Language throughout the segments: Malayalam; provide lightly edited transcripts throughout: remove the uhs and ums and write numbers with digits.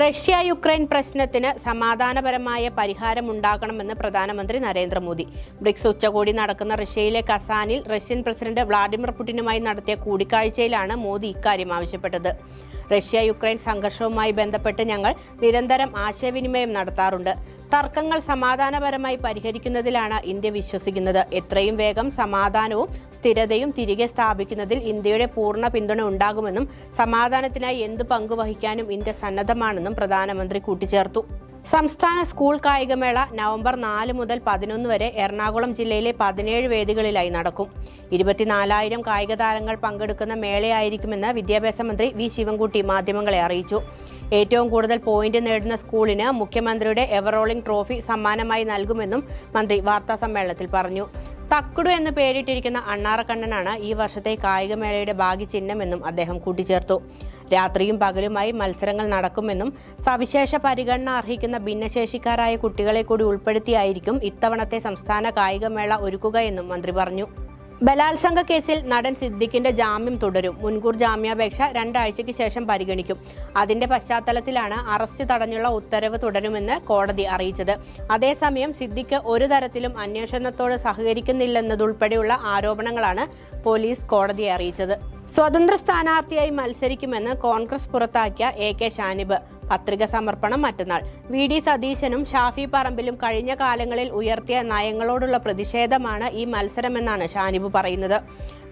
റഷ്യ-യുക്രൈൻ പ്രശ്നത്തിന് സമാധാനപരമായ പരിഹാരം ഉണ്ടാകണമെന്ന് പ്രധാനമന്ത്രി നരേന്ദ്രമോദി. ബ്രിക്സ് ഉച്ചകോടി നടക്കുന്ന റഷ്യയിലെ കസാനിൽ റഷ്യൻ പ്രസിഡന്റ് വ്ളാഡിമിർ പുടിനുമായി നടത്തിയ കൂടിക്കാഴ്ചയിലാണ് മോദി ഇക്കാര്യം ആവശ്യപ്പെട്ടത്. റഷ്യ-യുക്രൈൻ സംഘർഷവുമായി ബന്ധപ്പെട്ട് ഞങ്ങൾ നിരന്തരം ആശയവിനിമയം നടത്താറുണ്ട്. തർക്കങ്ങൾ സമാധാനപരമായി പരിഹരിക്കുന്നതിലാണ് ഇന്ത്യ വിശ്വസിക്കുന്നത്. എത്രയും വേഗം സമാധാനവും സ്ഥിരതയും തിരികെ സ്ഥാപിക്കുന്നതിൽ ഇന്ത്യയുടെ പൂർണ്ണ പിന്തുണ ഉണ്ടാകുമെന്നും സമാധാനത്തിനായി എന്ത് പങ്കുവഹിക്കാനും ഇന്ത്യ സന്നദ്ധമാണെന്നും പ്രധാനമന്ത്രി കൂട്ടിച്ചേർത്തു. സംസ്ഥാന സ്കൂൾ കായികമേള നവംബർ 4 മുതൽ 11 വരെ എറണാകുളം ജില്ലയിലെ 17 വേദികളിലായി നടക്കും. 24,000 കായിക താരങ്ങൾ പങ്കെടുക്കുന്ന മേളയായിരിക്കുമെന്ന് വിദ്യാഭ്യാസ മന്ത്രി വി ശിവൻകുട്ടി മാധ്യമങ്ങളെ അറിയിച്ചു. ഏറ്റവും കൂടുതൽ പോയിന്റ് നേടുന്ന സ്കൂളിന് മുഖ്യമന്ത്രിയുടെ എവറോളിംഗ് ട്രോഫി സമ്മാനമായി നൽകുമെന്നും മന്ത്രി വാർത്താസമ്മേളനത്തിൽ പറഞ്ഞു. തക്കുടു എന്ന് പേരിട്ടിരിക്കുന്ന അണ്ണാറക്കണ്ണനാണ് ഈ വർഷത്തെ കായികമേളയുടെ ഭാഗ്യചിഹ്നമെന്നും അദ്ദേഹം കൂട്ടിച്ചേർത്തു. രാത്രിയും പകലുമായി മത്സരങ്ങൾ നടക്കുമെന്നും സവിശേഷ പരിഗണന അർഹിക്കുന്ന ഭിന്നശേഷിക്കാരായ കുട്ടികളെ കൂടി ഉൾപ്പെടുത്തിയായിരിക്കും ഇത്തവണത്തെ സംസ്ഥാന കായികമേള ഒരുക്കുക എന്നും മന്ത്രി പറഞ്ഞു. ബലാത്സംഗ കേസിൽ നടൻ സിദ്ദിഖിന്റെ ജാമ്യം തുടരും. മുൻകൂർ ജാമ്യാപേക്ഷ 2 ആഴ്ചയ്ക്ക് ശേഷം പരിഗണിക്കും. അതിന്റെ പശ്ചാത്തലത്തിലാണ് അറസ്റ്റ് തടഞ്ഞുള്ള ഉത്തരവ് തുടരുമെന്ന് കോടതി അറിയിച്ചത്. അതേസമയം സിദ്ദിഖ് ഒരു തരത്തിലും അന്വേഷണത്തോട് സഹകരിക്കുന്നില്ലെന്നതുൾപ്പെടെയുള്ള ആരോപണങ്ങളാണ് പോലീസ് കോടതിയെ അറിയിച്ചത്. സ്വതന്ത്ര സ്ഥാനാർത്ഥിയായി മത്സരിക്കുമെന്ന് കോൺഗ്രസ് പുറത്താക്കിയ AK ഷാനിബ് പത്രിക സമർപ്പണം മറ്റന്നാൾ. VD സതീശനും ഷാഫി പറമ്പിലും കഴിഞ്ഞ കാലങ്ങളിൽ ഉയർത്തിയ നയങ്ങളോടുള്ള പ്രതിഷേധമാണ് ഈ മത്സരമെന്നാണ് ഷാനിബ് പറയുന്നത്.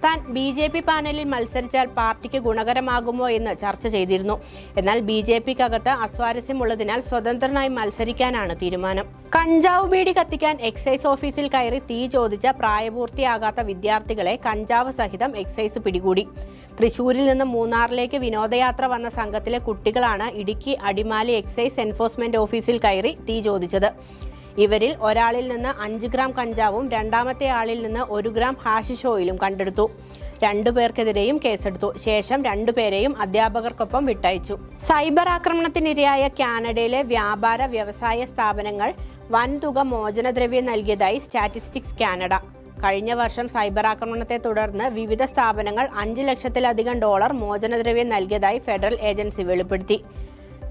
താൻ BJP പാനലിൽ മത്സരിച്ചാൽ പാർട്ടിക്ക് ഗുണകരമാകുമോ എന്ന് ചർച്ച ചെയ്തിരുന്നു. എന്നാൽ BJPക്കകത്ത് അസ്വാരസ്യമുള്ളതിനാൽ സ്വതന്ത്രനായി മത്സരിക്കാനാണ് തീരുമാനം. കഞ്ചാവ് ബീഡി കത്തിക്കാൻ എക്സൈസ് ഓഫീസിൽ കയറി തീ ചോദിച്ച പ്രായപൂർത്തിയാകാത്ത വിദ്യാർത്ഥികളെ കഞ്ചാവ് സഹിതം എക്സൈസ് പിടികൂടി. തൃശൂരിൽ നിന്ന് മൂന്നാറിലേക്ക് വിനോദയാത്ര വന്ന സംഘത്തിലെ കുട്ടികളാണ് ഇടുക്കി അടിമാലി എക്സൈസ് എൻഫോഴ്സ്മെന്റ് ഓഫീസിൽ കയറി തീ ചോദിച്ചത്. ഇവരിൽ ഒരാളിൽ നിന്ന് 5 ഗ്രാം കഞ്ചാവും രണ്ടാമത്തെ ആളിൽ നിന്ന് 1 ഗ്രാം ഹാഷിഷ് ഓയിലും കണ്ടെടുത്തു. 2 പേർക്കെതിരെയും കേസെടുത്തു. ശേഷം 2 പേരെയും അധ്യാപകർക്കൊപ്പം വിട്ടയച്ചു. സൈബർ ആക്രമണത്തിനിരയായ കാനഡയിലെ വ്യാപാര വ്യവസായ സ്ഥാപനങ്ങൾ വൻതുക മോചനദ്രവ്യം നൽകിയതായി സ്റ്റാറ്റിസ്റ്റിക്സ് കാനഡ. കഴിഞ്ഞ വർഷം സൈബർ ആക്രമണത്തെ തുടർന്ന് വിവിധ സ്ഥാപനങ്ങൾ $5 ലക്ഷത്തിലധികം മോചനദ്രവ്യം നൽകിയതായി ഫെഡറൽ ഏജൻസി വെളിപ്പെടുത്തി.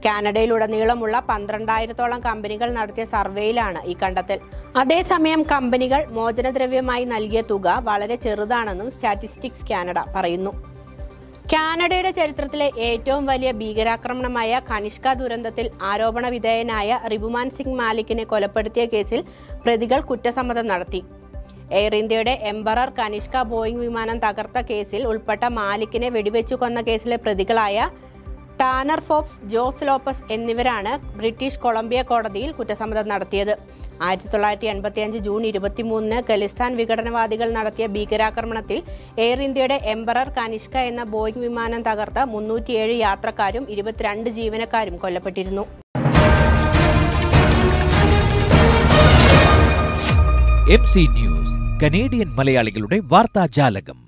കാനഡയിലുടനീളമുള്ള 12,000-ഓളം കമ്പനികൾ നടത്തിയ സർവേയിലാണ് ഈ കണ്ടെത്തൽ. അതേസമയം കമ്പനികൾ മോചനദ്രവ്യമായി നൽകിയ തുക വളരെ ചെറുതാണെന്നും സ്റ്റാറ്റിസ്റ്റിക്സ് കാനഡ പറയുന്നു. കാനഡയുടെ ചരിത്രത്തിലെ ഏറ്റവും വലിയ ഭീകരാക്രമണമായ കനിഷ്ക ദുരന്തത്തിൽ ആരോപണ വിധേയനായ റിബുമാൻ സിംഗ് മാലിക്കിനെ കൊലപ്പെടുത്തിയ കേസിൽ പ്രതികൾ കുറ്റസമ്മതം നടത്തി. എയർ ഇന്ത്യയുടെ എംബറർ കനിഷ്ക ബോയിംഗ് വിമാനം തകർത്ത കേസിൽ ഉൾപ്പെട്ട മാലിക്കിനെ വെടിവെച്ചു കൊന്ന കേസിലെ പ്രതികളായ ടാനർ ഫോപ്സ്, ജോസ് ലോപ്പസ് എന്നിവരാണ് ബ്രിട്ടീഷ് കൊളംബിയ കോടതിയിൽ കുറ്റസമ്മതം നടത്തിയത്. 1985 ജൂൺ 23 ഖലിസ്ഥാൻ വിഘടനവാദികൾ നടത്തിയ ഭീകരാക്രമണത്തിൽ എയർ ഇന്ത്യയുടെ എംബറർ കനിഷ്ക എന്ന ബോയിംഗ് വിമാനം തകർത്ത് 307 യാത്രക്കാരും 22 ജീവനക്കാരും കൊല്ലപ്പെട്ടിരുന്നു. MC News, Canadian മലയാളികളുടെ വാർത്താജാലകം.